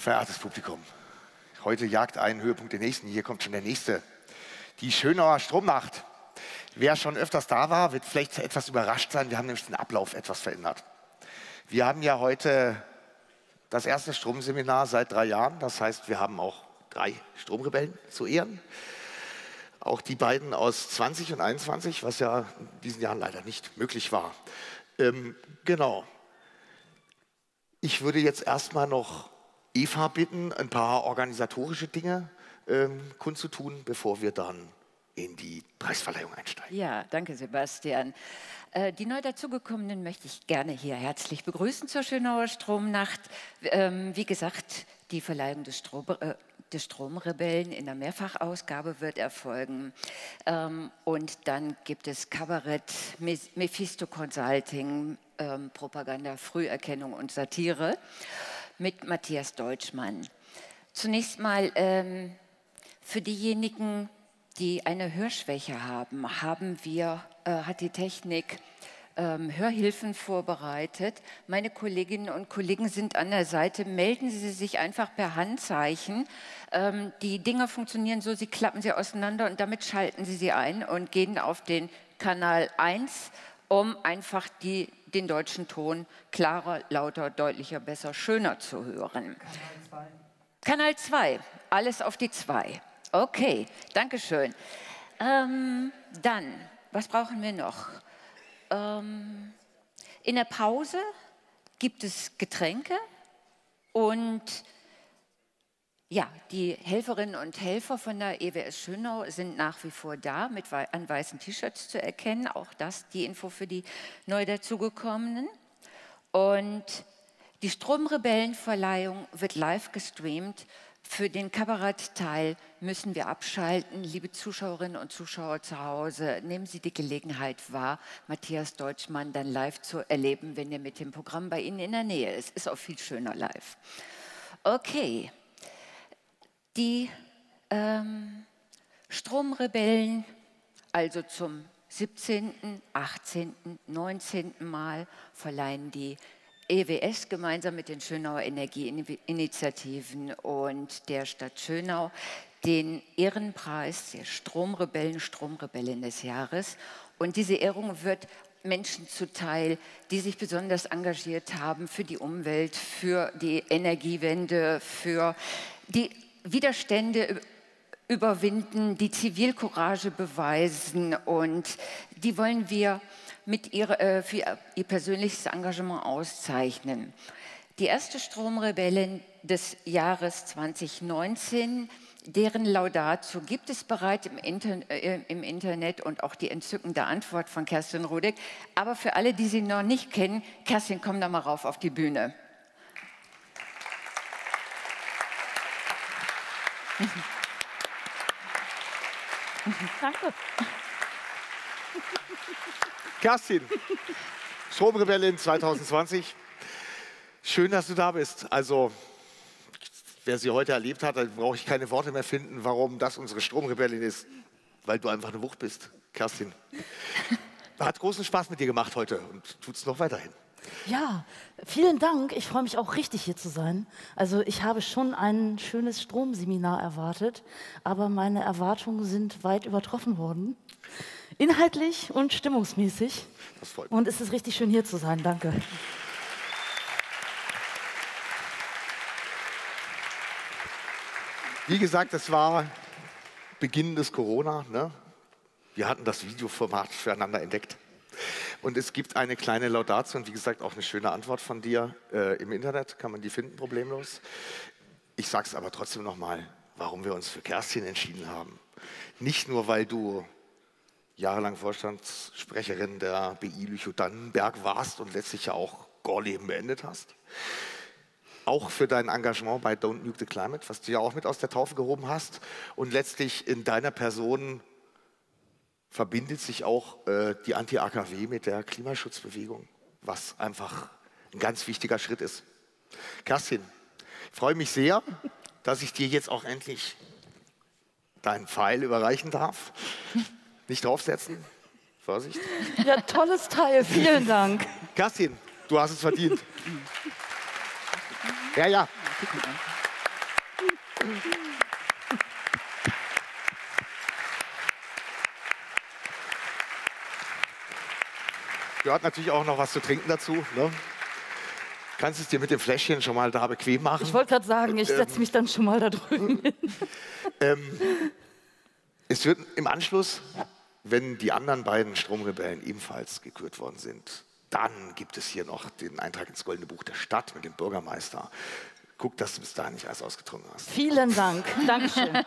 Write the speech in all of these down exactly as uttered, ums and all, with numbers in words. Verehrtes Publikum, heute jagt einen Höhepunkt den nächsten, hier kommt schon der nächste. Die Schönauer Stromnacht. Wer schon öfters da war, wird vielleicht etwas überrascht sein, wir haben nämlich den Ablauf etwas verändert. Wir haben ja heute das erste Stromseminar seit drei Jahren, das heißt, wir haben auch drei Stromrebellen zu Ehren. Auch die beiden aus zwanzig und einundzwanzig, was ja in diesen Jahren leider nicht möglich war. Ähm, genau. Ich würde jetzt erstmal noch Eva bitten, ein paar organisatorische Dinge ähm, kundzutun, bevor wir dann in die Preisverleihung einsteigen. Ja, danke Sebastian. Äh, die neu dazugekommenen möchte ich gerne hier herzlich begrüßen zur Schönauer Stromnacht. Ähm, wie gesagt, die Verleihung des, Stro äh, des Stromrebellen in der Mehrfachausgabe wird erfolgen. Ähm, und dann gibt es Kabarett, Mephisto Consulting, ähm, Propaganda, Früherkennung und Satire mit Matthias Deutschmann. Zunächst mal ähm, für diejenigen, die eine Hörschwäche haben, haben wir, äh, hat die Technik ähm, Hörhilfen vorbereitet. Meine Kolleginnen und Kollegen sind an der Seite. Melden Sie sich einfach per Handzeichen. Ähm, die Dinger funktionieren so, Sie klappen sie auseinander und damit schalten Sie sie ein und gehen auf den Kanal eins, um einfach die den deutschen Ton klarer, lauter, deutlicher, besser, schöner zu hören. Kanal zwei, alles auf die zwei. Okay, danke schön. Ähm, dann, was brauchen wir noch? Ähm, in der Pause gibt es Getränke und ja, die Helferinnen und Helfer von der E W S Schönau sind nach wie vor da, mit wei an weißen T-Shirts zu erkennen. Auch das die Info für die neu dazugekommenen. Und die Stromrebellenverleihung wird live gestreamt. Für den Kabarettteil müssen wir abschalten. Liebe Zuschauerinnen und Zuschauer zu Hause, nehmen Sie die Gelegenheit wahr, Matthias Deutschmann dann live zu erleben, wenn er mit dem Programm bei Ihnen in der Nähe ist. Ist auch viel schöner live. Okay. Die ähm, Stromrebellen, also zum siebzehnten, achtzehnten, neunzehnten Mal verleihen die E W S gemeinsam mit den Schönauer Energieinitiativen und der Stadt Schönau den Ehrenpreis der Stromrebellen, Stromrebellen des Jahres. Und diese Ehrung wird Menschen zuteil, die sich besonders engagiert haben für die Umwelt, für die Energiewende, für die Widerstände überwinden, die Zivilcourage beweisen und die wollen wir mit ihrer, äh, für ihr persönliches Engagement auszeichnen. Die erste Stromrebellin des Jahres zwanzig neunzehn, deren Laudatio gibt es bereits im, Inter äh, im Internet und auch die entzückende Antwort von Kerstin Rudig. Aber für alle, die sie noch nicht kennen, Kerstin, komm da mal rauf auf die Bühne. Danke. Kerstin, Stromrebellin zwanzig zwanzig. Schön, dass du da bist. Also, wer sie heute erlebt hat, brauche ich keine Worte mehr finden, warum das unsere Stromrebellin ist. Weil du einfach eine Wucht bist, Kerstin. Hat großen Spaß mit dir gemacht heute und tut es noch weiterhin. Ja, vielen Dank. Ich freue mich auch richtig, hier zu sein. Also ich habe schon ein schönes Stromseminar erwartet, aber meine Erwartungen sind weit übertroffen worden. Inhaltlich und stimmungsmäßig. Das freut mich. Und es ist richtig schön, hier zu sein. Danke. Wie gesagt, es war Beginn des Corona, ne? Wir hatten das Videoformat füreinander entdeckt. Und es gibt eine kleine Laudatio und wie gesagt auch eine schöne Antwort von dir. Äh, im Internet kann man die finden, problemlos. Ich sage es aber trotzdem nochmal, warum wir uns für Kerstin entschieden haben. Nicht nur, weil du jahrelang Vorstandssprecherin der B I Lüchow-Dannenberg warst und letztlich ja auch Gorleben beendet hast. Auch für dein Engagement bei Don't Nuke the Climate, was du ja auch mit aus der Taufe gehoben hast. Und letztlich in deiner Person verbindet sich auch äh, die Anti-A K W mit der Klimaschutzbewegung, was einfach ein ganz wichtiger Schritt ist. Kerstin, ich freue mich sehr, dass ich dir jetzt auch endlich deinen Pfeil überreichen darf. Nicht draufsetzen, Vorsicht. Ja, tolles Teil, vielen Dank. Kerstin, du hast es verdient. Ja, ja. Gehört natürlich auch noch was zu trinken dazu, ne? Kannst du es dir mit dem Fläschchen schon mal da bequem machen? Ich wollte gerade sagen, ich ähm, setze mich dann schon mal da drüben hin. Ähm, es wird im Anschluss, wenn die anderen beiden Stromrebellen ebenfalls gekürt worden sind, dann gibt es hier noch den Eintrag ins Goldene Buch der Stadt mit dem Bürgermeister. Guck, dass du bis dahin nicht alles ausgetrunken hast. Vielen Dank. Dankeschön.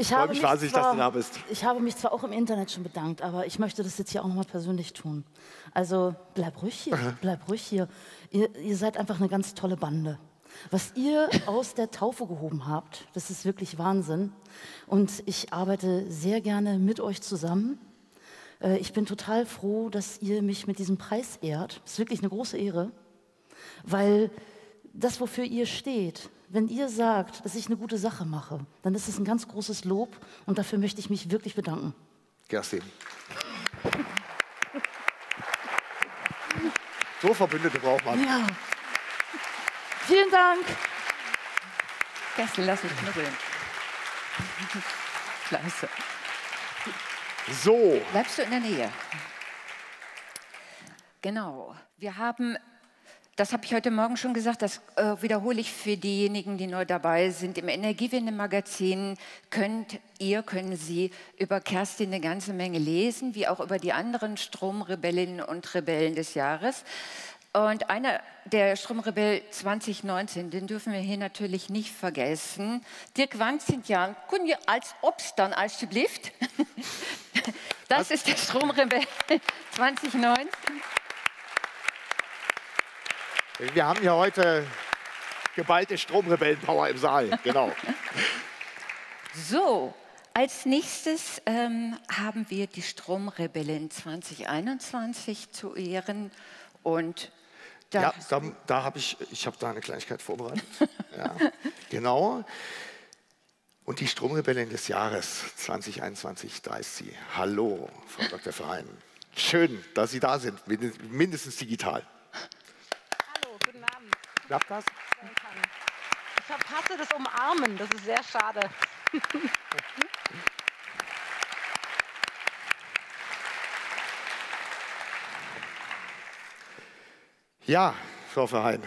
Ich habe, mich wahnsinnig, zwar, dass du da bist. Ich habe mich zwar auch im Internet schon bedankt, aber ich möchte das jetzt hier auch nochmal persönlich tun. Also bleib ruhig hier, bleib ruhig hier. Ihr, ihr seid einfach eine ganz tolle Bande. Was ihr aus der Taufe gehoben habt, das ist wirklich Wahnsinn. Und ich arbeite sehr gerne mit euch zusammen. Ich bin total froh, dass ihr mich mit diesem Preis ehrt. Das ist wirklich eine große Ehre, weil das, wofür ihr steht, wenn ihr sagt, dass ich eine gute Sache mache, dann ist es ein ganz großes Lob und dafür möchte ich mich wirklich bedanken. Kerstin. So Verbündete braucht man. Ja. Vielen Dank. Kerstin, lass mich knuddeln. Klasse. So. Bleibst du in der Nähe? Genau. Wir haben... Das habe ich heute Morgen schon gesagt, das äh, wiederhole ich für diejenigen, die neu dabei sind. Im Energiewende-Magazin könnt ihr, können Sie über Kerstin eine ganze Menge lesen, wie auch über die anderen Stromrebellinnen und Rebellen des Jahres. Und einer der Stromrebell zwanzig neunzehn, den dürfen wir hier natürlich nicht vergessen. Dirk Wanzintjan, können wir als Obstern als geblieft? Das ist der Stromrebell zwanzig neunzehn. Wir haben hier heute geballte Stromrebellenpower im Saal, genau. So, als nächstes ähm, haben wir die Stromrebellen zwanzig einundzwanzig zu ehren. Und da ja, da, da habe ich, ich habe da eine Kleinigkeit vorbereitet. Ja, genau. Und die Stromrebellen des Jahres zwanzig einundzwanzig, da ist sie. Hallo, Frau Doktor Verheyen. Schön, dass Sie da sind, mindestens digital. Klappt das? Ich verpasse das Umarmen, das ist sehr schade. Ja, Frau Verheyen,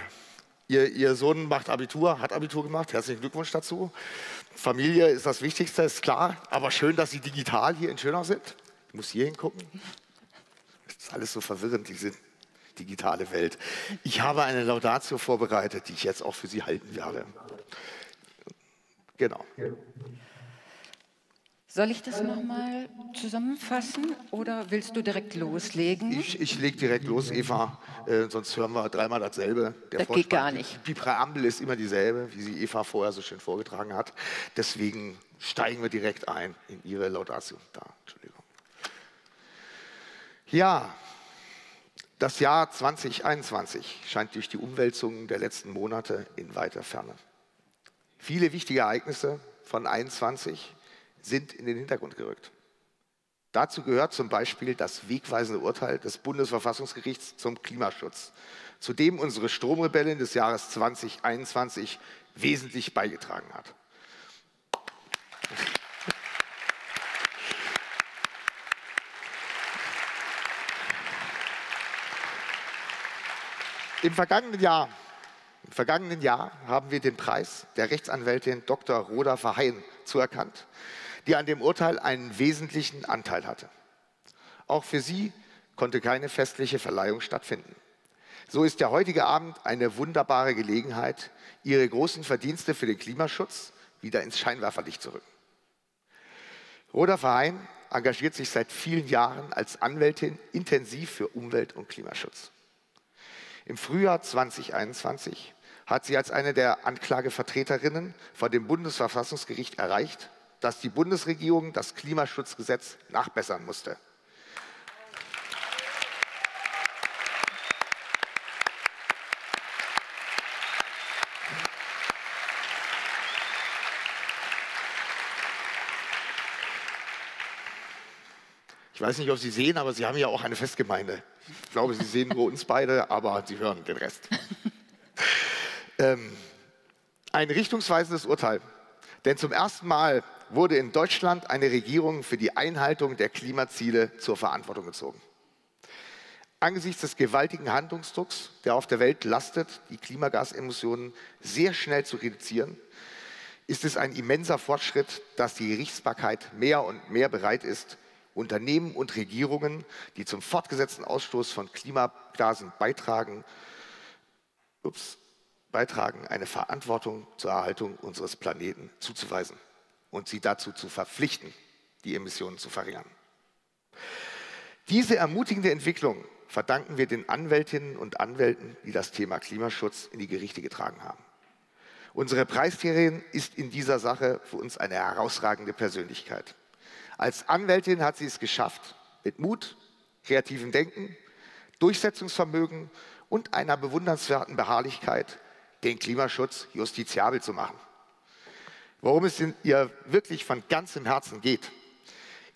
ihr, ihr Sohn macht Abitur, hat Abitur gemacht, herzlichen Glückwunsch dazu. Familie ist das Wichtigste, ist klar, aber schön, dass Sie digital hier in Schönau sind. Ich muss hier hingucken, das ist alles so verwirrend, die sind. Digitale Welt. Ich habe eine Laudatio vorbereitet, die ich jetzt auch für Sie halten werde. Genau. Soll ich das nochmal zusammenfassen oder willst du direkt loslegen? Ich, ich lege direkt los, Eva, äh, sonst hören wir dreimal dasselbe. Der das Vorspann, geht gar nicht. Die, die Präambel ist immer dieselbe, wie sie Eva vorher so schön vorgetragen hat. Deswegen steigen wir direkt ein in ihre Laudatio. Da, Entschuldigung. Ja. Das Jahr zwanzig einundzwanzig scheint durch die Umwälzungen der letzten Monate in weiter Ferne. Viele wichtige Ereignisse von einundzwanzig sind in den Hintergrund gerückt. Dazu gehört zum Beispiel das wegweisende Urteil des Bundesverfassungsgerichts zum Klimaschutz, zu dem unsere Stromrebellen des Jahres zwanzig einundzwanzig wesentlich beigetragen hat. Im vergangenen Jahr, im vergangenen Jahr haben wir den Preis der Rechtsanwältin Doktor Roda Verheyen zuerkannt, die an dem Urteil einen wesentlichen Anteil hatte. Auch für sie konnte keine festliche Verleihung stattfinden. So ist der heutige Abend eine wunderbare Gelegenheit, ihre großen Verdienste für den Klimaschutz wieder ins Scheinwerferlicht zu rücken. Roda Verheyen engagiert sich seit vielen Jahren als Anwältin intensiv für Umwelt- und Klimaschutz. Im Frühjahr zwanzig einundzwanzig hat sie als eine der Anklagevertreterinnen vor dem Bundesverfassungsgericht erreicht, dass die Bundesregierung das Klimaschutzgesetz nachbessern musste. Ich weiß nicht, ob Sie sehen, aber Sie haben ja auch eine Festgemeinde. Ich glaube, Sie sehen nur uns beide, aber Sie hören den Rest. ähm, Ein richtungsweisendes Urteil, denn zum ersten Mal wurde in Deutschland eine Regierung für die Einhaltung der Klimaziele zur Verantwortung gezogen. Angesichts des gewaltigen Handlungsdrucks, der auf der Welt lastet, die Klimagasemissionen sehr schnell zu reduzieren, ist es ein immenser Fortschritt, dass die Gerichtsbarkeit mehr und mehr bereit ist, Unternehmen und Regierungen, die zum fortgesetzten Ausstoß von Klimagasen beitragen, ups, beitragen, eine Verantwortung zur Erhaltung unseres Planeten zuzuweisen und sie dazu zu verpflichten, die Emissionen zu verringern. Diese ermutigende Entwicklung verdanken wir den Anwältinnen und Anwälten, die das Thema Klimaschutz in die Gerichte getragen haben. Unsere Preisträgerin ist in dieser Sache für uns eine herausragende Persönlichkeit. Als Anwältin hat sie es geschafft, mit Mut, kreativem Denken, Durchsetzungsvermögen und einer bewundernswerten Beharrlichkeit, den Klimaschutz justiziabel zu machen. Worum es ihr wirklich von ganzem Herzen geht,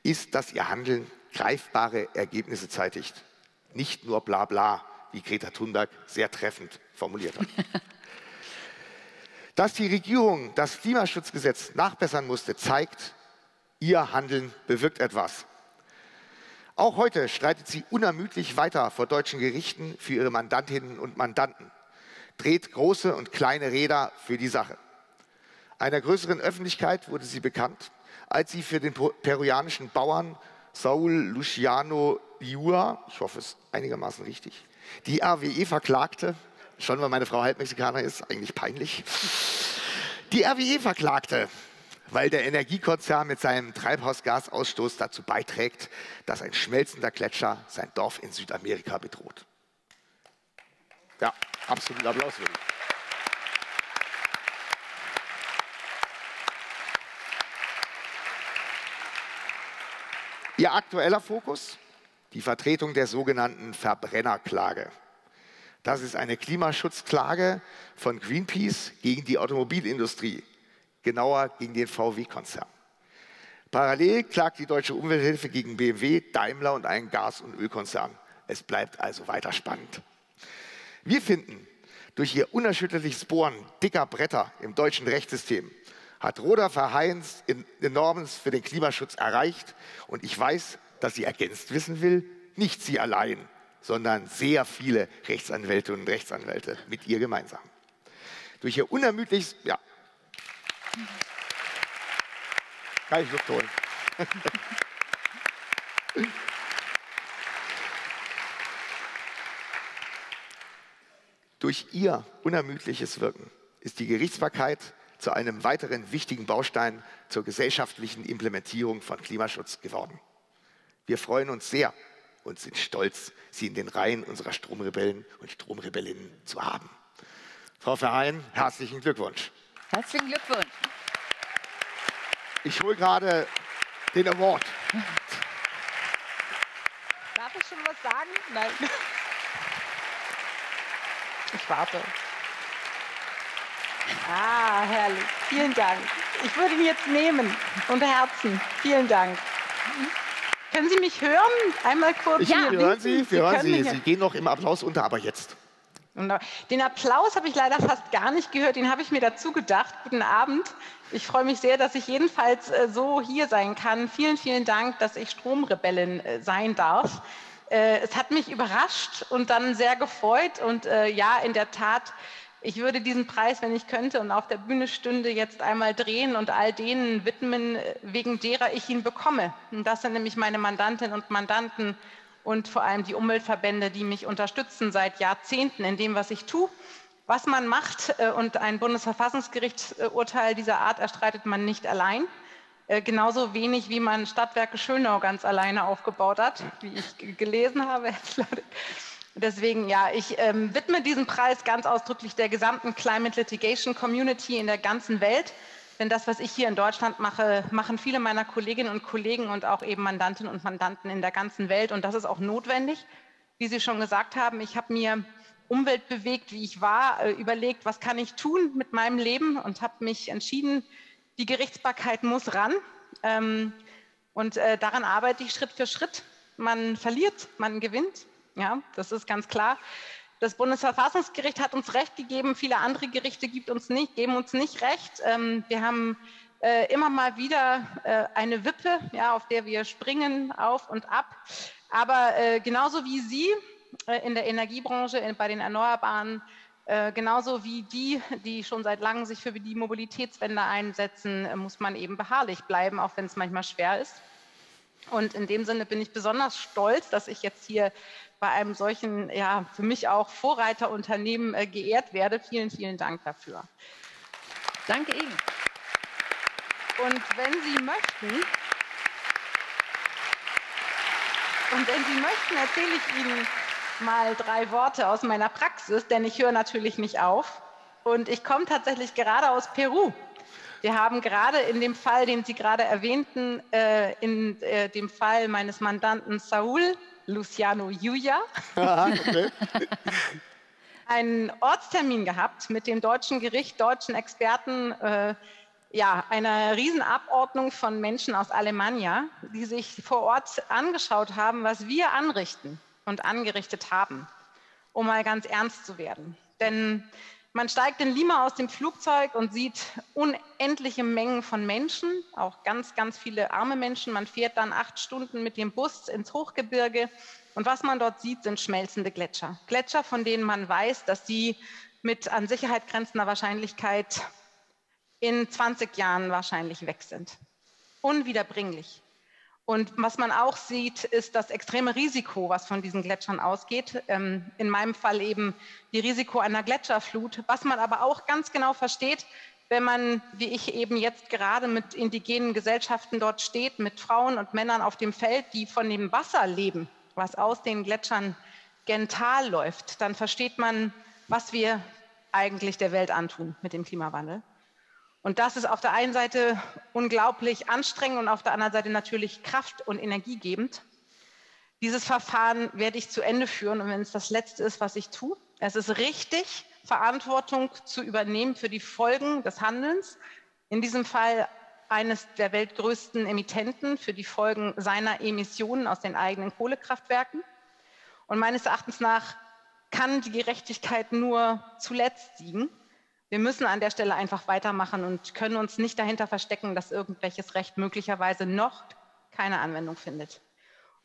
ist, dass ihr Handeln greifbare Ergebnisse zeitigt. Nicht nur Blabla, wie Greta Thunberg sehr treffend formuliert hat. Dass die Regierung das Klimaschutzgesetz nachbessern musste, zeigt, ihr Handeln bewirkt etwas. Auch heute streitet sie unermüdlich weiter vor deutschen Gerichten für ihre Mandantinnen und Mandanten, dreht große und kleine Räder für die Sache. Einer größeren Öffentlichkeit wurde sie bekannt, als sie für den peruanischen Bauern Saúl Luciano Lliuya, ich hoffe es einigermaßen richtig, die R W E verklagte, schon weil meine Frau Halbmexikaner ist, eigentlich peinlich, die R W E verklagte, weil der Energiekonzern mit seinem Treibhausgasausstoß dazu beiträgt, dass ein schmelzender Gletscher sein Dorf in Südamerika bedroht. Ja, absoluten Applaus für mich. Ihr aktueller Fokus? Die Vertretung der sogenannten Verbrennerklage. Das ist eine Klimaschutzklage von Greenpeace gegen die Automobilindustrie. Genauer gegen den V W-Konzern. Parallel klagt die Deutsche Umwelthilfe gegen B M W, Daimler und einen Gas- und Ölkonzern. Es bleibt also weiter spannend. Wir finden, durch ihr unerschütterliches Bohren dicker Bretter im deutschen Rechtssystem hat Roda Verheyen Enormes für den Klimaschutz erreicht. Und ich weiß, dass sie ergänzt wissen will, nicht sie allein, sondern sehr viele Rechtsanwältinnen und Rechtsanwälte mit ihr gemeinsam. Durch ihr unermüdliches... Ja, kann ich Luft holen. Durch ihr unermüdliches Wirken ist die Gerichtsbarkeit zu einem weiteren wichtigen Baustein zur gesellschaftlichen Implementierung von Klimaschutz geworden. Wir freuen uns sehr und sind stolz, Sie in den Reihen unserer Stromrebellen und Stromrebellinnen zu haben. Frau Verheyen, herzlichen Glückwunsch. Herzlichen Glückwunsch. Ich hole gerade den Award. Darf ich schon was sagen? Nein. Ich warte. Ah, herrlich. Vielen Dank. Ich würde ihn jetzt nehmen. Unter Herzen. Vielen Dank. Können Sie mich hören? Einmal kurz. Ich, ja, wir hören Sie. Wir hören Sie. Sie gehen noch im Applaus unter, aber jetzt. Den Applaus habe ich leider fast gar nicht gehört, den habe ich mir dazu gedacht. Guten Abend. Ich freue mich sehr, dass ich jedenfalls so hier sein kann. Vielen, vielen Dank, dass ich Stromrebellin sein darf. Es hat mich überrascht und dann sehr gefreut. Und ja, in der Tat, ich würde diesen Preis, wenn ich könnte und auf der Bühne stünde, jetzt einmal drehen und all denen widmen, wegen derer ich ihn bekomme. Und das sind nämlich meine Mandantinnen und Mandanten. Und vor allem die Umweltverbände, die mich unterstützen seit Jahrzehnten in dem, was ich tue. Was man macht, und ein Bundesverfassungsgerichtsurteil dieser Art erstreitet man nicht allein. Genauso wenig, wie man Stadtwerke Schönau ganz alleine aufgebaut hat, wie ich gelesen habe. Deswegen, ja, ich ähm, widme diesen Preis ganz ausdrücklich der gesamten Climate Litigation Community in der ganzen Welt. Denn das, was ich hier in Deutschland mache, machen viele meiner Kolleginnen und Kollegen und auch eben Mandantinnen und Mandanten in der ganzen Welt. Und das ist auch notwendig. Wie Sie schon gesagt haben, ich habe mir Umwelt bewegt, wie ich war, überlegt, was kann ich tun mit meinem Leben und habe mich entschieden, die Gerichtsbarkeit muss ran. Und daran arbeite ich Schritt für Schritt. Man verliert, man gewinnt. Ja, das ist ganz klar. Das Bundesverfassungsgericht hat uns Recht gegeben, viele andere Gerichte gibt uns nicht, geben uns nicht Recht. Wir haben immer mal wieder eine Wippe, ja, auf der wir springen, auf und ab. Aber genauso wie Sie in der Energiebranche, bei den Erneuerbaren, genauso wie die, die schon seit langem sich für die Mobilitätswende einsetzen, muss man eben beharrlich bleiben, auch wenn es manchmal schwer ist. Und in dem Sinne bin ich besonders stolz, dass ich jetzt hier bei einem solchen, ja, für mich auch Vorreiterunternehmen äh, geehrt werde. Vielen, vielen Dank dafür. Danke Ihnen. Und wenn Sie möchten, und wenn Sie möchten, erzähle ich Ihnen mal drei Worte aus meiner Praxis, denn ich höre natürlich nicht auf. Und ich komme tatsächlich gerade aus Peru. Wir haben gerade in dem Fall, den Sie gerade erwähnten, äh, in äh, dem Fall meines Mandanten Saúl Luciano Lliuya, ah, okay, einen Ortstermin gehabt mit dem deutschen Gericht, deutschen Experten, äh, ja, einer Riesenabordnung von Menschen aus Alemannia, die sich vor Ort angeschaut haben, was wir anrichten und angerichtet haben, um mal ganz ernst zu werden. Denn man steigt in Lima aus dem Flugzeug und sieht unendliche Mengen von Menschen, auch ganz, ganz viele arme Menschen. Man fährt dann acht Stunden mit dem Bus ins Hochgebirge und was man dort sieht, sind schmelzende Gletscher. Gletscher, von denen man weiß, dass sie mit an Sicherheit grenzender Wahrscheinlichkeit in zwanzig Jahren wahrscheinlich weg sind. Unwiederbringlich. Und was man auch sieht, ist das extreme Risiko, was von diesen Gletschern ausgeht. Ähm, in meinem Fall eben die Risiko einer Gletscherflut. Was man aber auch ganz genau versteht, wenn man, wie ich eben jetzt gerade, mit indigenen Gesellschaften dort steht, mit Frauen und Männern auf dem Feld, die von dem Wasser leben, was aus den Gletschern gen Tal läuft, dann versteht man, was wir eigentlich der Welt antun mit dem Klimawandel. Und das ist auf der einen Seite unglaublich anstrengend und auf der anderen Seite natürlich kraft- und energiegebend. Dieses Verfahren werde ich zu Ende führen und wenn es das Letzte ist, was ich tue, es ist richtig, Verantwortung zu übernehmen für die Folgen des Handelns. In diesem Fall eines der weltgrößten Emittenten für die Folgen seiner Emissionen aus den eigenen Kohlekraftwerken. Und meines Erachtens nach kann die Gerechtigkeit nur zuletzt siegen. Wir müssen an der Stelle einfach weitermachen und können uns nicht dahinter verstecken, dass irgendwelches Recht möglicherweise noch keine Anwendung findet.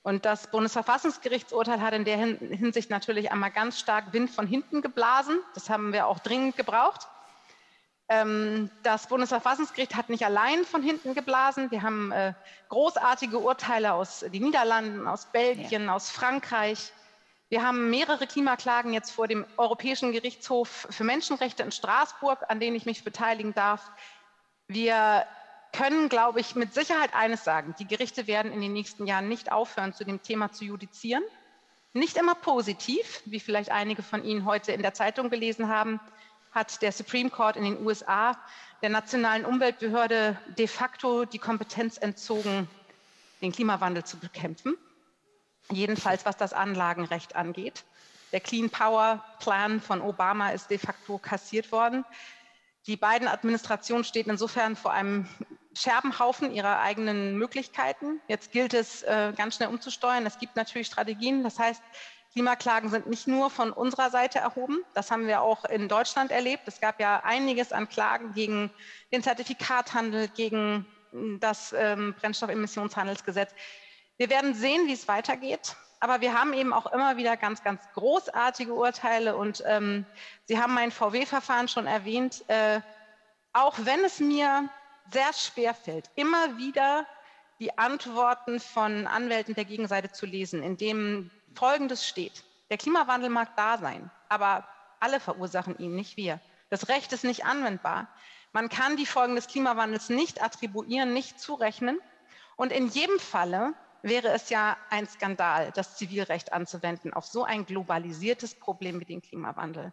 Und das Bundesverfassungsgerichtsurteil hat in der Hinsicht natürlich einmal ganz stark Wind von hinten geblasen. Das haben wir auch dringend gebraucht. Das Bundesverfassungsgericht hat nicht allein von hinten geblasen. Wir haben großartige Urteile aus den Niederlanden, aus Belgien, ja, aus Frankreich. Wir haben mehrere Klimaklagen jetzt vor dem Europäischen Gerichtshof für Menschenrechte in Straßburg, an denen ich mich beteiligen darf. Wir können, glaube ich, mit Sicherheit eines sagen. Die Gerichte werden in den nächsten Jahren nicht aufhören, zu dem Thema zu judizieren. Nicht immer positiv, wie vielleicht einige von Ihnen heute in der Zeitung gelesen haben, hat der Supreme Court in den U S A der nationalen Umweltbehörde de facto die Kompetenz entzogen, den Klimawandel zu bekämpfen. Jedenfalls, was das Anlagenrecht angeht. Der Clean Power Plan von Obama ist de facto kassiert worden. Die Biden-Administration steht insofern vor einem Scherbenhaufen ihrer eigenen Möglichkeiten. Jetzt gilt es, ganz schnell umzusteuern. Es gibt natürlich Strategien. Das heißt, Klimaklagen sind nicht nur von unserer Seite erhoben. Das haben wir auch in Deutschland erlebt. Es gab ja einiges an Klagen gegen den Zertifikathandel, gegen das Brennstoffemissionshandelsgesetz. Wir werden sehen, wie es weitergeht, aber wir haben eben auch immer wieder ganz, ganz großartige Urteile und ähm, Sie haben mein V W-Verfahren schon erwähnt. Äh, auch wenn es mir sehr schwer fällt, immer wieder die Antworten von Anwälten der Gegenseite zu lesen, in dem Folgendes steht: Der Klimawandel mag da sein, aber alle verursachen ihn, nicht wir. Das Recht ist nicht anwendbar. Man kann die Folgen des Klimawandels nicht attribuieren, nicht zurechnen und in jedem Falle wäre es ja ein Skandal, das Zivilrecht anzuwenden auf so ein globalisiertes Problem wie den Klimawandel.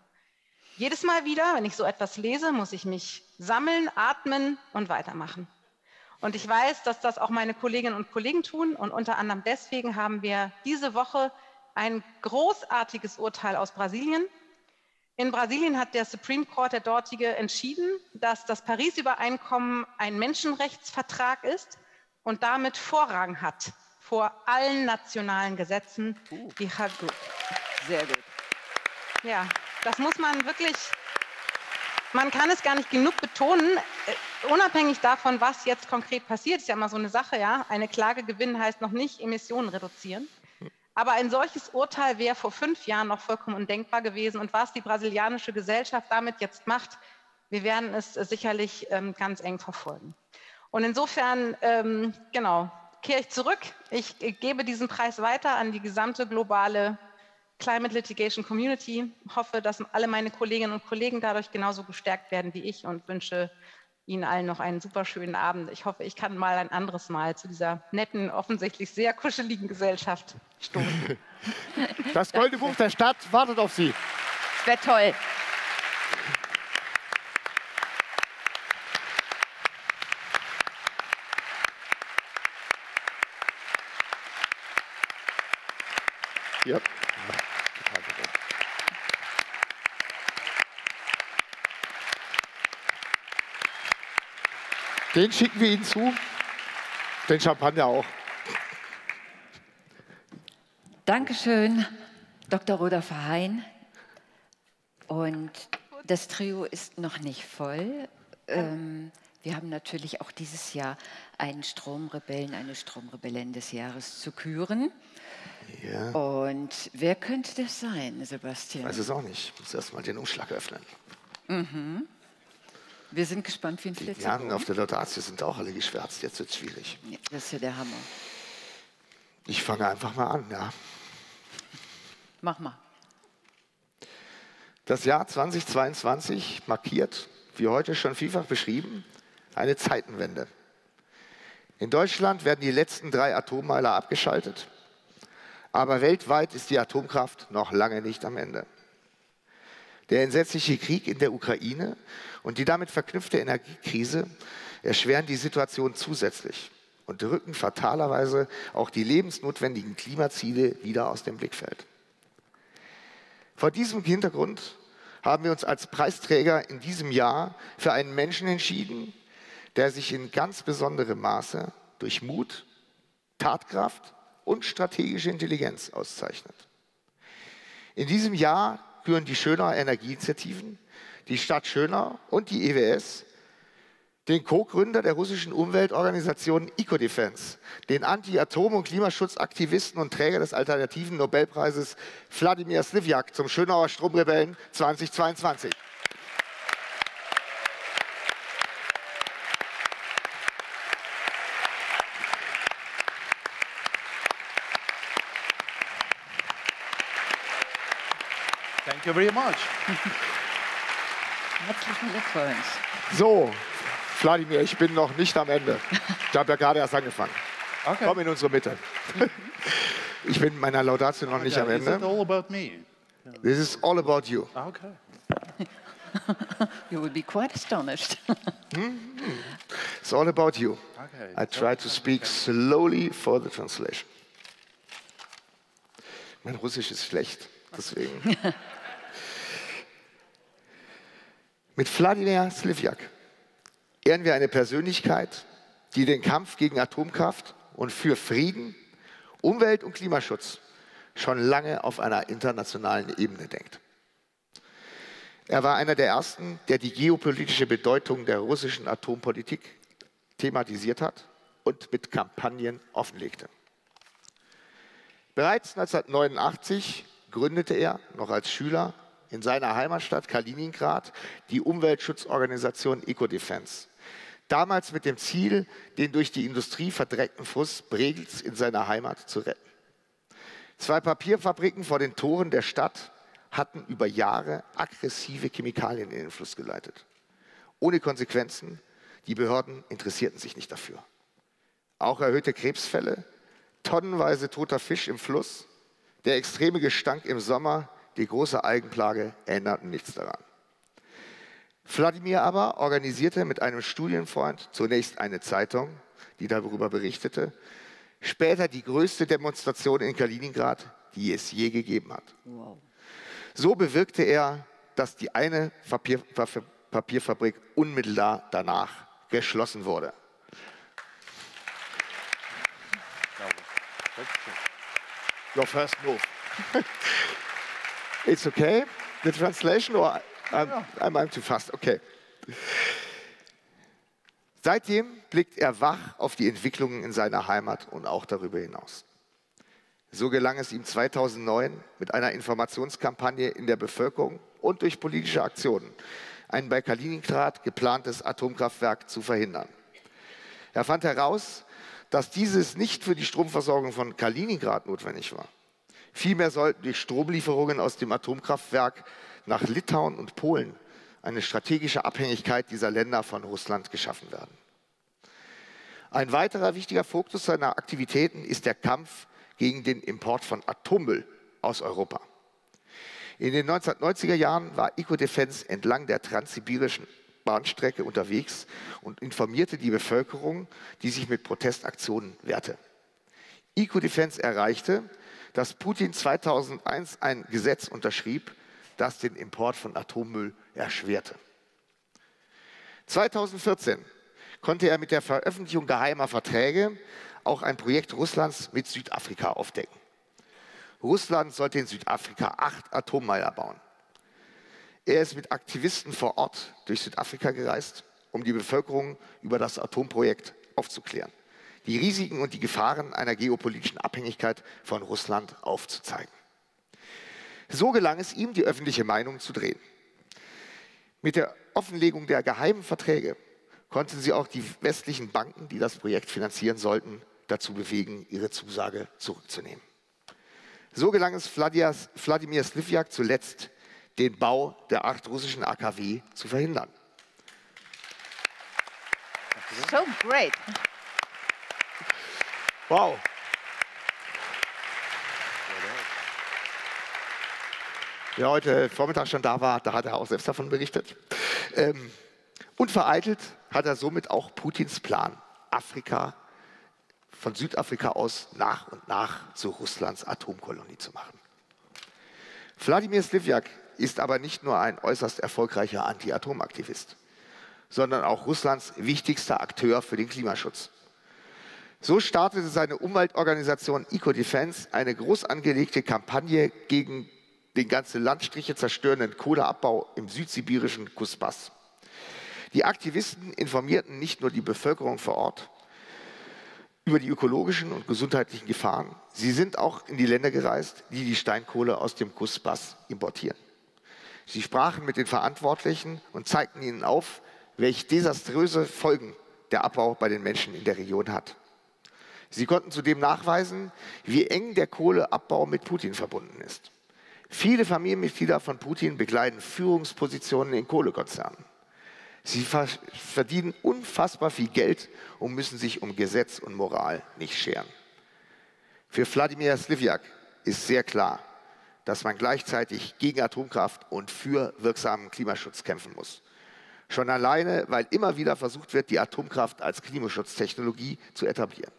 Jedes Mal wieder, wenn ich so etwas lese, muss ich mich sammeln, atmen und weitermachen. Und ich weiß, dass das auch meine Kolleginnen und Kollegen tun. Und unter anderem deswegen haben wir diese Woche ein großartiges Urteil aus Brasilien. In Brasilien hat der Supreme Court, der dortige, entschieden, dass das Paris-Übereinkommen ein Menschenrechtsvertrag ist und damit Vorrang hat vor allen nationalen Gesetzen. Uh, die H G U. Sehr gut. Ja, das muss man wirklich, man kann es gar nicht genug betonen, unabhängig davon, was jetzt konkret passiert, ist ja immer so eine Sache, ja, eine Klage gewinnen heißt noch nicht Emissionen reduzieren. Aber ein solches Urteil wäre vor fünf Jahren noch vollkommen undenkbar gewesen. Und was die brasilianische Gesellschaft damit jetzt macht, wir werden es sicherlich ähm, ganz eng verfolgen. Und insofern, ähm, genau, kehre ich zurück. Ich äh, gebe diesen Preis weiter an die gesamte globale Climate Litigation Community. Hoffe, dass alle meine Kolleginnen und Kollegen dadurch genauso gestärkt werden wie ich und wünsche Ihnen allen noch einen super schönen Abend. Ich hoffe, ich kann mal ein anderes Mal zu dieser netten, offensichtlich sehr kuscheligen Gesellschaft stoßen. Das Goldene Buch der Stadt wartet auf Sie. Das wäre toll. Ja. Den schicken wir Ihnen zu, den Champagner auch. Dankeschön, Doktor Roda Verheyen. Und das Trio ist noch nicht voll. Ähm, wir haben natürlich auch dieses Jahr einen Stromrebellen, eine Stromrebellin des Jahres zu küren. Ja. Und wer könnte das sein, Sebastian? Ich weiß es auch nicht. Ich muss erst mal den Umschlag öffnen. Mhm. Wir sind gespannt, wie ein Flitzebogen. Die Namen auf der Laudatio sind auch alle geschwärzt. Jetzt wird es schwierig. Ja, das ist ja der Hammer. Ich fange einfach mal an, ja. Mach mal. Das Jahr zweitausendzweiundzwanzig markiert, wie heute schon vielfach beschrieben, eine Zeitenwende. In Deutschland werden die letzten drei Atommeiler abgeschaltet. Aber weltweit ist die Atomkraft noch lange nicht am Ende. Der entsetzliche Krieg in der Ukraine und die damit verknüpfte Energiekrise erschweren die Situation zusätzlich und rücken fatalerweise auch die lebensnotwendigen Klimaziele wieder aus dem Blickfeld. Vor diesem Hintergrund haben wir uns als Preisträger in diesem Jahr für einen Menschen entschieden, der sich in ganz besonderem Maße durch Mut, Tatkraft und strategische Intelligenz auszeichnet. In diesem Jahr führen die Schönauer Energieinitiativen, die Stadt Schönau und die E W S, den Co-Gründer der russischen Umweltorganisation EcoDefense, den Anti-Atom- und Klimaschutzaktivisten und Träger des alternativen Nobelpreises Vladimir Slivyak zum Schönauer Stromrebellen zweitausendzweiundzwanzig. Thank you very much. Herzlichen Glückwunsch. So, Vladimir, ich bin noch nicht am Ende. Ich habe ja gerade erst angefangen. Okay. Komm in unsere Mitte. Ich bin meiner Laudatio noch nicht okay. am Ende. Is it all about me? This is all about you. Okay. You would be quite astonished. It's all about you. Okay. I try to speak slowly for the translation. Mein Russisch ist schlecht, deswegen. Mit Vladimir Slivyak ehren wir eine Persönlichkeit, die den Kampf gegen Atomkraft und für Frieden, Umwelt- und Klimaschutz schon lange auf einer internationalen Ebene denkt. Er war einer der Ersten, der die geopolitische Bedeutung der russischen Atompolitik thematisiert hat und mit Kampagnen offenlegte. Bereits neunzehnhundertneunundachtzig gründete er, noch als Schüler, in seiner Heimatstadt Kaliningrad die Umweltschutzorganisation EcoDefense. Damals mit dem Ziel, den durch die Industrie verdreckten Fluss Pregels in seiner Heimat zu retten. Zwei Papierfabriken vor den Toren der Stadt hatten über Jahre aggressive Chemikalien in den Fluss geleitet. Ohne Konsequenzen, die Behörden interessierten sich nicht dafür. Auch erhöhte Krebsfälle, tonnenweise toter Fisch im Fluss, der extreme Gestank im Sommer, die große Algenplage änderten nichts daran. Vladimir aber organisierte mit einem Studienfreund zunächst eine Zeitung, die darüber berichtete, später die größte Demonstration in Kaliningrad, die es je gegeben hat. Wow. So bewirkte er, dass die eine Papier, Papier, Papierfabrik unmittelbar danach geschlossen wurde. Your first move. It's okay. The translation or I'm, I'm, I'm too fast, okay. Seitdem blickt er wach auf die Entwicklungen in seiner Heimat und auch darüber hinaus. So gelang es ihm zweitausendneun mit einer Informationskampagne in der Bevölkerung und durch politische Aktionen, ein bei Kaliningrad geplantes Atomkraftwerk zu verhindern. Er fand heraus, dass dieses nicht für die Stromversorgung von Kaliningrad notwendig war. Vielmehr sollten durch Stromlieferungen aus dem Atomkraftwerk nach Litauen und Polen eine strategische Abhängigkeit dieser Länder von Russland geschaffen werden. Ein weiterer wichtiger Fokus seiner Aktivitäten ist der Kampf gegen den Import von Atommüll aus Europa. In den neunzehnhundertneunziger Jahren war EcoDefense entlang der transsibirischen Bahnstrecke unterwegs und informierte die Bevölkerung, die sich mit Protestaktionen wehrte. EcoDefense erreichte, dass Putin zweitausendeins ein Gesetz unterschrieb, das den Import von Atommüll erschwerte. zweitausendvierzehn konnte er mit der Veröffentlichung geheimer Verträge auch ein Projekt Russlands mit Südafrika aufdecken. Russland sollte in Südafrika acht Atommeiler bauen. Er ist mit Aktivisten vor Ort durch Südafrika gereist, um die Bevölkerung über das Atomprojekt aufzuklären, die Risiken und die Gefahren einer geopolitischen Abhängigkeit von Russland aufzuzeigen. So gelang es ihm, die öffentliche Meinung zu drehen. Mit der Offenlegung der geheimen Verträge konnten sie auch die westlichen Banken, die das Projekt finanzieren sollten, dazu bewegen, ihre Zusage zurückzunehmen. So gelang es Wladimir Slivyak zuletzt, den Bau der acht russischen A K W zu verhindern. So great. Wow. Wer heute Vormittag schon da war, da hat er auch selbst davon berichtet. Ähm, unvereitelt hat er somit auch Putins Plan, Afrika von Südafrika aus nach und nach zu Russlands Atomkolonie zu machen. Wladimir Slivyak ist aber nicht nur ein äußerst erfolgreicher Anti-Atom-Aktivist, sondern auch Russlands wichtigster Akteur für den Klimaschutz. So startete seine Umweltorganisation EcoDefense eine groß angelegte Kampagne gegen den ganze Landstriche zerstörenden Kohleabbau im südsibirischen Kuzbass. Die Aktivisten informierten nicht nur die Bevölkerung vor Ort über die ökologischen und gesundheitlichen Gefahren. Sie sind auch in die Länder gereist, die die Steinkohle aus dem Kuzbass importieren. Sie sprachen mit den Verantwortlichen und zeigten ihnen auf, welche desaströse Folgen der Abbau bei den Menschen in der Region hat. Sie konnten zudem nachweisen, wie eng der Kohleabbau mit Putin verbunden ist. Viele Familienmitglieder von Putin bekleiden Führungspositionen in Kohlekonzernen. Sie verdienen unfassbar viel Geld und müssen sich um Gesetz und Moral nicht scheren. Für Wladimir Slivyak ist sehr klar, dass man gleichzeitig gegen Atomkraft und für wirksamen Klimaschutz kämpfen muss. Schon alleine, weil immer wieder versucht wird, die Atomkraft als Klimaschutztechnologie zu etablieren.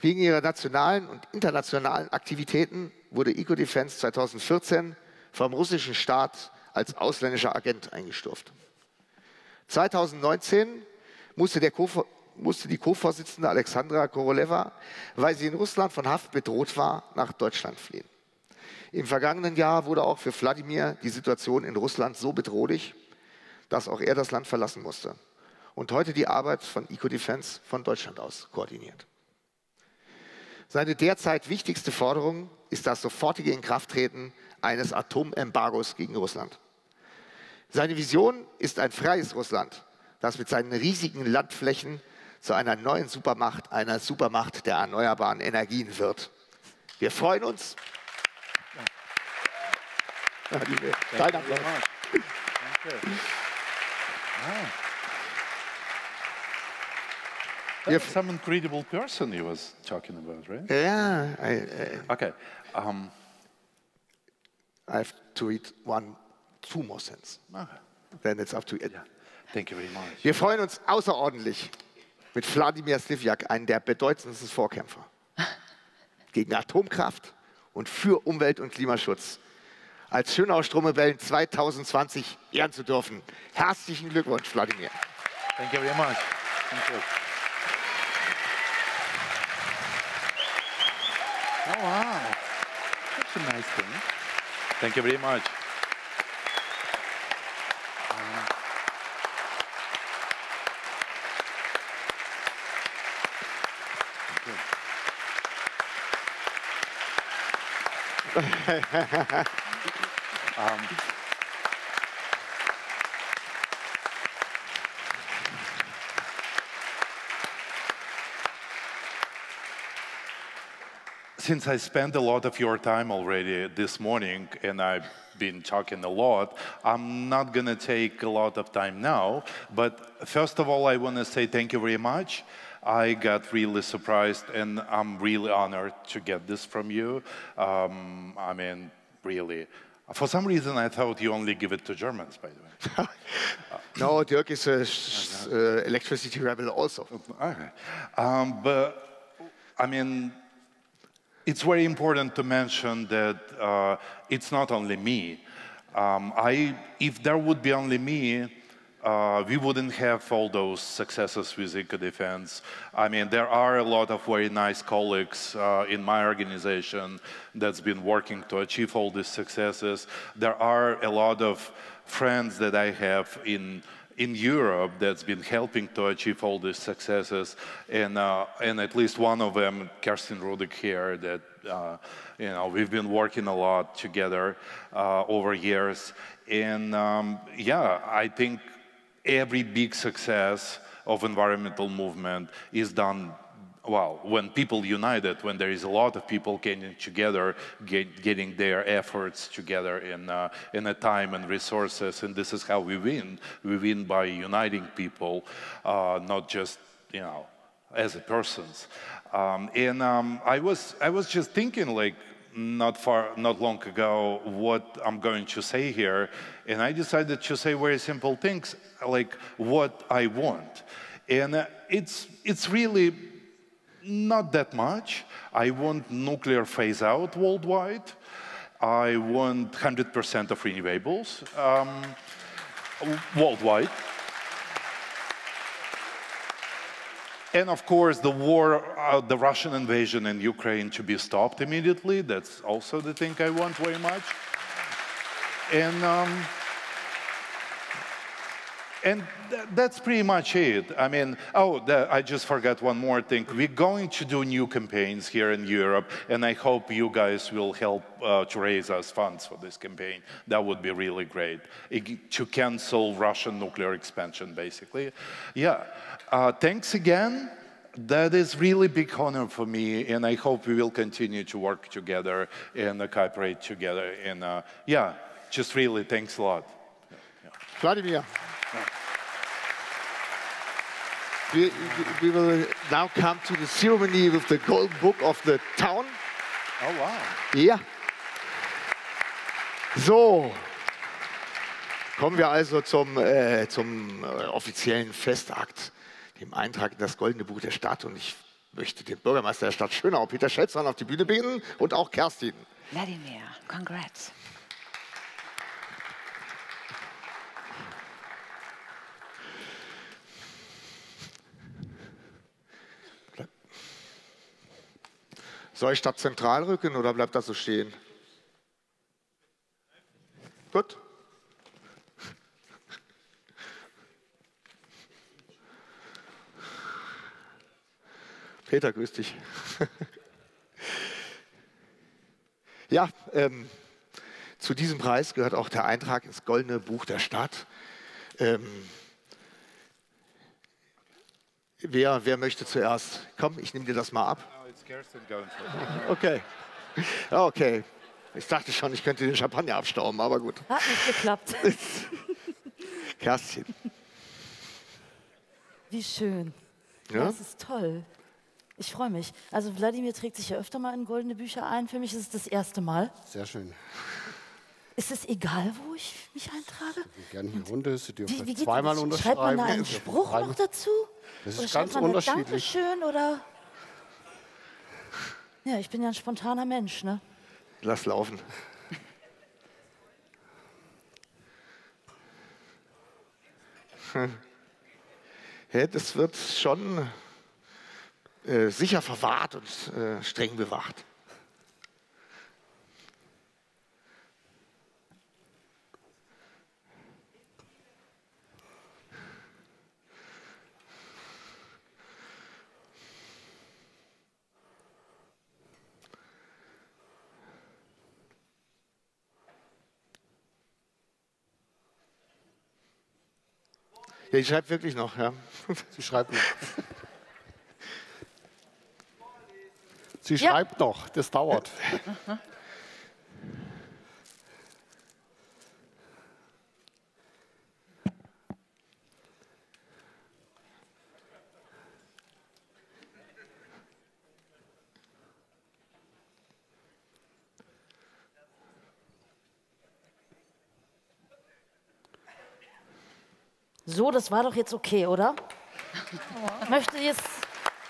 Wegen ihrer nationalen und internationalen Aktivitäten wurde EcoDefense zweitausendvierzehn vom russischen Staat als ausländischer Agent eingestuft. zweitausendneunzehn musste der Ko- musste die Co-Vorsitzende Alexandra Koroleva, weil sie in Russland von Haft bedroht war, nach Deutschland fliehen. Im vergangenen Jahr wurde auch für Wladimir die Situation in Russland so bedrohlich, dass auch er das Land verlassen musste und heute die Arbeit von EcoDefense von Deutschland aus koordiniert. Seine derzeit wichtigste Forderung ist das sofortige Inkrafttreten eines Atomembargos gegen Russland. Seine Vision ist ein freies Russland, das mit seinen riesigen Landflächen zu einer neuen Supermacht, einer Supermacht der erneuerbaren Energien wird. Wir freuen uns. Danke. That's some incredible person he was talking about, right? Yeah. I, uh, okay. Um, I have to read one, two more sentences. Okay. Then it's up to you. Yeah. Thank you very much. Wir freuen uns außerordentlich mit Wladimir Slivyak, einen der bedeutendsten Vorkämpfer gegen Atomkraft und für Umwelt- und Klimaschutz, als Schönauer Stromrebellen zweitausendzwanzig ehren zu dürfen. Herzlichen Glückwunsch, Wladimir. Thank you very much. Thank you. Oh wow, that's a nice thing. Thank you very much. Since I spent a lot of your time already this morning, and I've been talking a lot, I'm not going to take a lot of time now. But first of all, I want to say thank you very much. I got really surprised, and I'm really honored to get this from you. Um, I mean, really. For some reason, I thought you only give it to Germans, by the way. No, Dirk is an uh, electricity rebel also. Okay. Um, but, I mean, it's very important to mention that uh, it's not only me. Um, I, if there would be only me, uh, we wouldn't have all those successes with EcoDefense. I mean, there are a lot of very nice colleagues uh, in my organization that's been working to achieve all these successes. There are a lot of friends that I have in in Europe that's been helping to achieve all these successes, and, uh, and at least one of them, Kerstin Rudig here, that uh, you know, we've been working a lot together uh, over years. And um, yeah, I think every big success of environmental movement is done, well, when people united, when there is a lot of people getting together, get, getting their efforts together in, uh, in a time and resources, and this is how we win. We win by uniting people, uh, not just, you know, as a persons. Um, and um, I was, I was just thinking, like, not far, not long ago, what I'm going to say here, and I decided to say very simple things, like what I want. And uh, it's, it's really not that much. I want nuclear phase out worldwide. I want one hundred percent of renewables um, worldwide. And of course, the war, uh, the Russian invasion in Ukraine to be stopped immediately. That's also the thing I want very much. And, um, And th that's pretty much it. I mean, oh, the, I just forgot one more thing. We're going to do new campaigns here in Europe, and I hope you guys will help uh, to raise us funds for this campaign. That would be really great. It, to cancel Russian nuclear expansion, basically. Yeah, uh, thanks again. That is really big honor for me, and I hope we will continue to work together and uh, cooperate together. And uh, yeah, just really thanks a lot. Yeah. Vladimir. We, we will now come to the ceremony with the gold book of the town. Oh wow! Ja. So kommen wir also zum äh, zum offiziellen Festakt, dem Eintrag in das Goldene Buch der Stadt. Und ich möchte den Bürgermeister der Stadt Schönau, Peter Schätzmann, auf die Bühne bitten und auch Kerstin. Vladimir, congrats. Soll ich stadtzentral rücken oder bleibt das so stehen? Gut. Peter, grüß dich. Ja, ähm, zu diesem Preis gehört auch der Eintrag ins Goldene Buch der Stadt. Ähm, wer, wer möchte zuerst? Komm, ich nehme dir das mal ab. Okay. Okay. Ich dachte schon, ich könnte den Champagner abstauben, aber gut. Hat nicht geklappt. Kerstin. Wie schön. Ja? Das ist toll. Ich freue mich. Also Vladimir trägt sich ja öfter mal in goldene Bücher ein. Für mich ist es das erste Mal. Sehr schön. Ist es egal, wo ich mich eintrage? Gerne hier runter, Sie dürfen wie, wie zweimal unterschreiben. Schreibt man da einen Spruch noch dazu? Das ist oder ganz man unterschiedlich. Dankeschön oder... Ja, ich bin ja ein spontaner Mensch, ne? Lass laufen. Ja, das wird schon äh, sicher verwahrt und äh, streng bewacht. Ja, ich schreibe wirklich noch, ja. Sie schreibt noch. Sie ja. schreibt noch, das dauert. So, das war doch jetzt okay, oder? Ich möchte jetzt...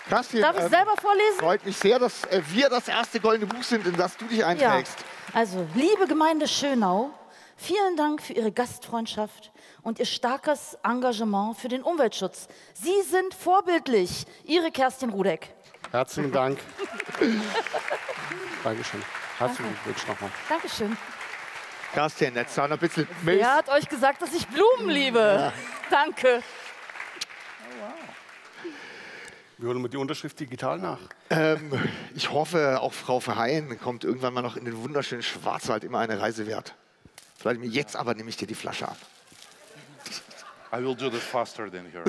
Kerstin, darf ich selber vorlesen? Freut mich sehr, dass wir das erste Goldene Buch sind, in das du dich einträgst. Ja. Also, liebe Gemeinde Schönau, vielen Dank für Ihre Gastfreundschaft und Ihr starkes Engagement für den Umweltschutz. Sie sind vorbildlich. Ihre Kerstin Rudig. Herzlichen Dank. Dankeschön. Herzlichen Glückwunsch nochmal. Dankeschön. Kerstin, jetzt noch ein bisschen Milch. Wer hat euch gesagt, dass ich Blumen liebe? Ja. Danke. Wir holen mit die Unterschrift digital nach. Ähm, ich hoffe, auch Frau Verheyen kommt irgendwann mal noch in den wunderschönen Schwarzwald, immer eine Reise wert. Vielleicht jetzt aber nehme ich dir die Flasche ab. I will do this faster than her.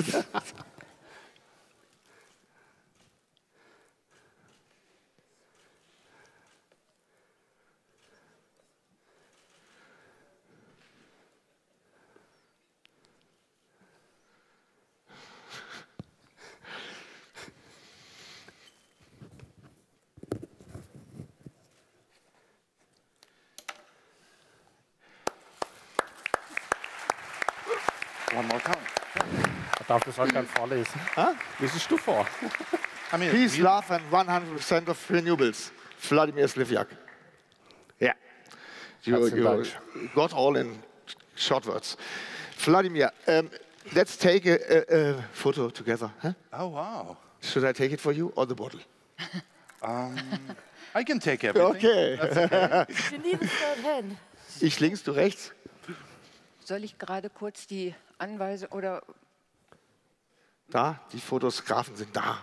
Ich darf das halt ganz vorlesen. Liesest du vor? Peace, Love and hundert Prozent of Renewables. Vladimir Slivyak. Ja. Yeah. Got all in short words. Vladimir, um, let's take a, a, a photo together. Huh? Oh, wow. Should I take it for you or the bottle? um, I can take everything. Okay. That's okay. You need a third hand. Ich links, du rechts. Soll ich gerade kurz die Anweise oder... Da, die Fotografen sind da.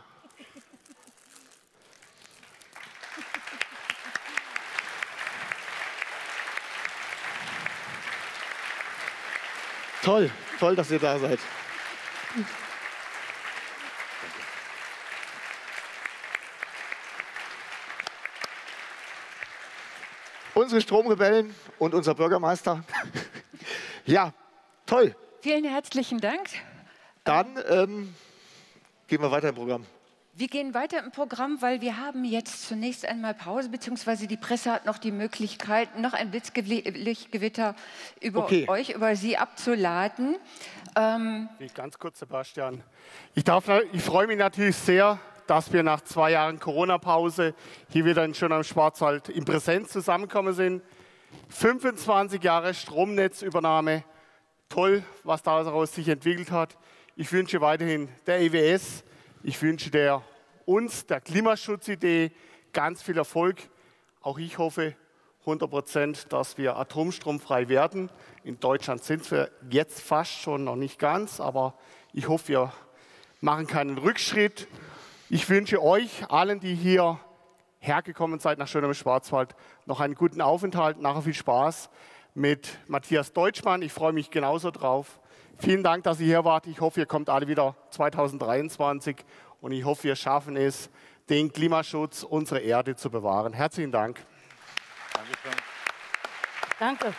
Toll, toll, dass ihr da seid. Unsere Stromrebellen und unser Bürgermeister. Ja, toll. Vielen herzlichen Dank. Dann ähm, gehen wir weiter im Programm. Wir gehen weiter im Programm, weil wir haben jetzt zunächst einmal Pause, beziehungsweise die Presse hat noch die Möglichkeit, noch ein Blitzgewitter über okay. euch, über Sie abzuladen. Ähm, Ganz kurz, Sebastian. Ich, darf, ich freue mich natürlich sehr, dass wir nach zwei Jahren Corona-Pause hier wieder in Schönau im Schwarzwald in Präsenz zusammengekommen sind. fünfundzwanzig Jahre Stromnetzübernahme. Toll, was daraus sich entwickelt hat. Ich wünsche weiterhin der E W S, ich wünsche der, uns, der Klimaschutzidee, ganz viel Erfolg. Auch ich hoffe hundert Prozent, dass wir atomstromfrei werden. In Deutschland sind wir jetzt fast schon, noch nicht ganz, aber ich hoffe, wir machen keinen Rückschritt. Ich wünsche euch, allen, die hier hergekommen seid nach Schönau im Schwarzwald, noch einen guten Aufenthalt, nachher viel Spaß mit Matthias Deutschmann. Ich freue mich genauso drauf. Vielen Dank, dass ihr hier wart. Ich hoffe, ihr kommt alle wieder zweitausenddreiundzwanzig und ich hoffe, wir schaffen es, den Klimaschutz unserer Erde zu bewahren. Herzlichen Dank. Dankeschön. Danke.